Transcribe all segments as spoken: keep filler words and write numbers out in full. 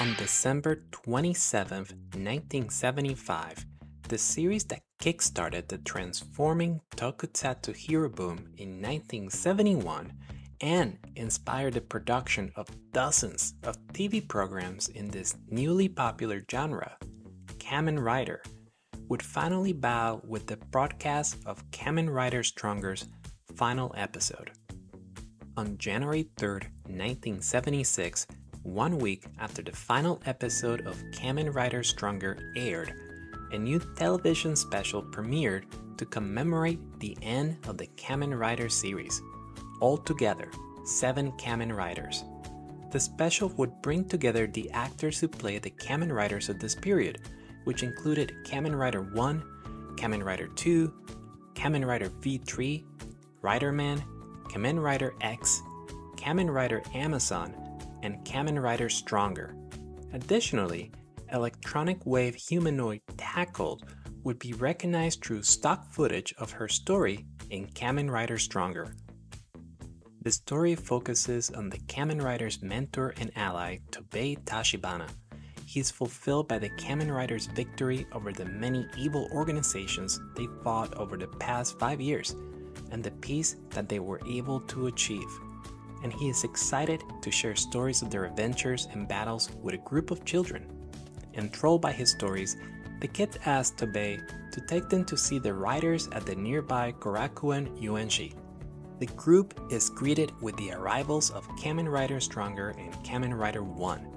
On December twenty-seventh, nineteen seventy-five, the series that kickstarted the transforming tokusatsu hero boom in nineteen seventy-one and inspired the production of dozens of T V programs in this newly popular genre, Kamen Rider, would finally bow with the broadcast of Kamen Rider Stronger's final episode. On January third, nineteen seventy-six, one week after the final episode of Kamen Rider Stronger aired, a new television special premiered to commemorate the end of the Kamen Rider series. Altogether, seven Kamen Riders. The special would bring together the actors who played the Kamen Riders of this period, which included Kamen Rider one, Kamen Rider two, Kamen Rider V three, Riderman, Kamen Rider X, Kamen Rider Amazon, and Kamen Rider Stronger. Additionally, Electronic Wave Humanoid Tackled would be recognized through stock footage of her story in Kamen Rider Stronger. The story focuses on the Kamen Rider's mentor and ally, Tobei Tachibana. He is fulfilled by the Kamen Rider's victory over the many evil organizations they fought over the past five years and the peace that they were able to achieve. And he is excited to share stories of their adventures and battles with a group of children. Enthralled by his stories, the kids asked Tobei to take them to see the riders at the nearby Korakuen Yuenchi. The group is greeted with the arrivals of Kamen Rider Stronger and Kamen Rider one.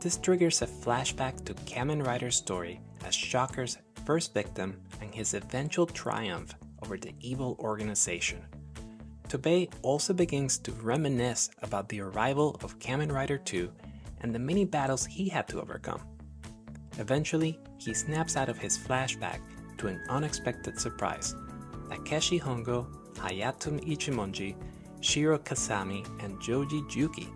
This triggers a flashback to Kamen Rider's story as Shocker's first victim and his eventual triumph over the evil organization. Tobei also begins to reminisce about the arrival of Kamen Rider two and the many battles he had to overcome. Eventually, he snaps out of his flashback to an unexpected surprise. Akashi Hongo, Hayato Ichimonji, Shiro Kasami, and Joji Juki,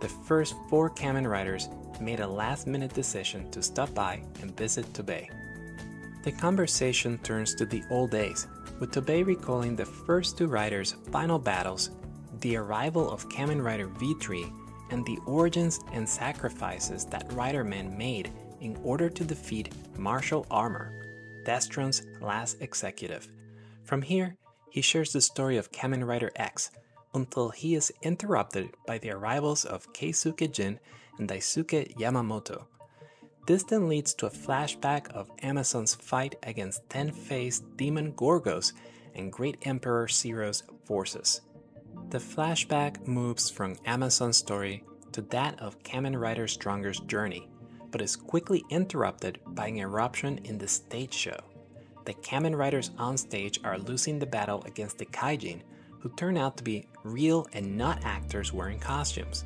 the first four Kamen Riders, made a last-minute decision to stop by and visit Tobei. The conversation turns to the old days, with Tobei recalling the first two Riders' final battles, the arrival of Kamen Rider V three, and the origins and sacrifices that Riderman made in order to defeat Martial Armor, Destron's last executive. From here, he shares the story of Kamen Rider X, until he is interrupted by the arrivals of Keisuke Jin and Daisuke Yamamoto. This then leads to a flashback of Amazon's fight against ten-faced demon Gorgos and Great Emperor Zero's forces. The flashback moves from Amazon's story to that of Kamen Rider Stronger's journey, but is quickly interrupted by an eruption in the stage show. The Kamen Riders on stage are losing the battle against the Kaijin, who turn out to be real and not actors wearing costumes.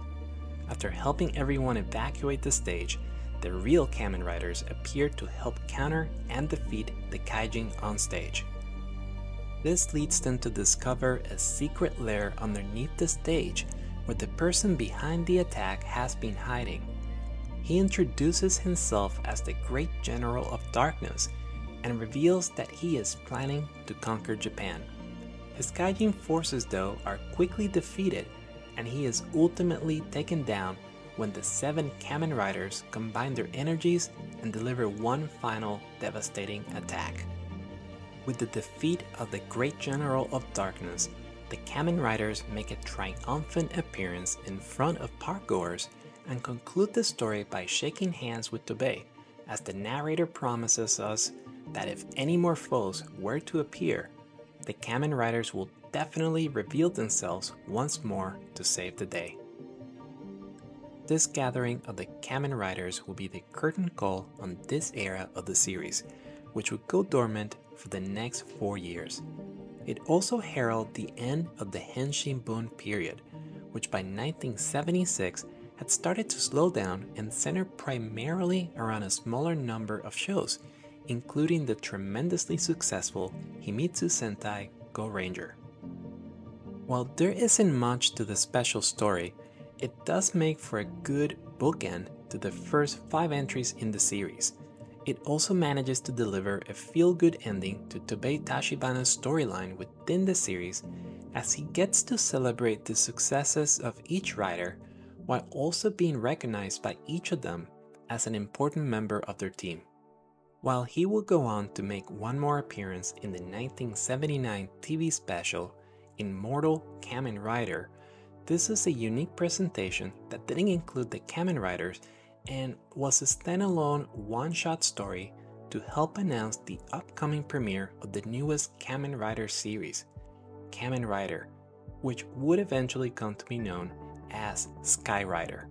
After helping everyone evacuate the stage, the real Kamen Riders appear to help counter and defeat the Kaijin on stage. This leads them to discover a secret lair underneath the stage where the person behind the attack has been hiding. He introduces himself as the Great General of Darkness and reveals that he is planning to conquer Japan. His Kaijin forces, though, are quickly defeated, and he is ultimately taken down when the seven Kamen Riders combine their energies and deliver one final devastating attack. With the defeat of the Great General of Darkness, the Kamen Riders make a triumphant appearance in front of parkgoers and conclude the story by shaking hands with Tobei, as the narrator promises us that if any more foes were to appear, the Kamen Riders will definitely reveal themselves once more to save the day. This gathering of the Kamen Riders will be the curtain call on this era of the series, which would go dormant for the next four years. It also heralded the end of the Henshin Boom period, which by nineteen seventy-six had started to slow down and center primarily around a smaller number of shows, including the tremendously successful Himitsu Sentai Go Ranger. While there isn't much to the special story, it does make for a good bookend to the first five entries in the series. It also manages to deliver a feel-good ending to Tobei Tachibana's storyline within the series, as he gets to celebrate the successes of each writer while also being recognized by each of them as an important member of their team, while he would go on to make one more appearance in the nineteen seventy-nine T V special Immortal Kamen Rider. This is a unique presentation that didn't include the Kamen Riders and was a standalone one-shot story to help announce the upcoming premiere of the newest Kamen Rider series, Kamen Rider, which would eventually come to be known as Skyrider.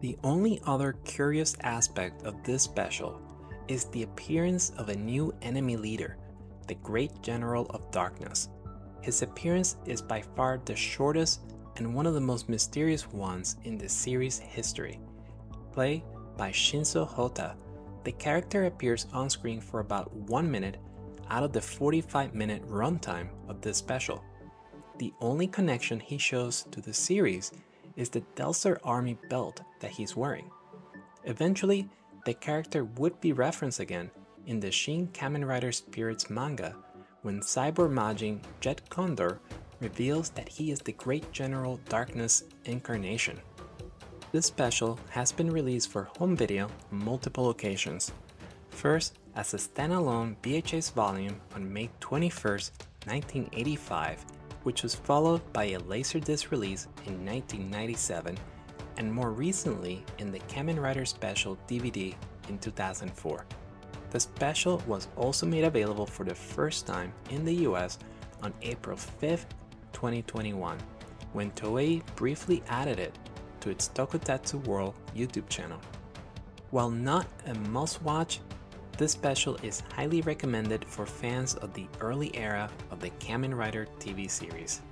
The only other curious aspect of this special is the appearance of a new enemy leader, the Great General of Darkness. His appearance is by far the shortest and one of the most mysterious ones in the series' history. Played by Shinzo Hota, the character appears on screen for about one minute out of the forty-five minute runtime of this special. The only connection he shows to the series is the Delcer Army belt that he's wearing. Eventually, the character would be referenced again in the Shin Kamen Rider Spirits manga when Cyborg Majin Jet Condor reveals that he is the Great General Darkness incarnation. This special has been released for home video on multiple occasions, first as a standalone V H S volume on May twenty-first, nineteen eighty-five, which was followed by a Laserdisc release in nineteen ninety-seven, and more recently in the Kamen Rider Special D V D in two thousand four. The special was also made available for the first time in the U S on April fifth, twenty twenty-one, when Toei briefly added it to its Toku Tatsu World YouTube channel. While not a must-watch, this special is highly recommended for fans of the early era of the Kamen Rider T V series.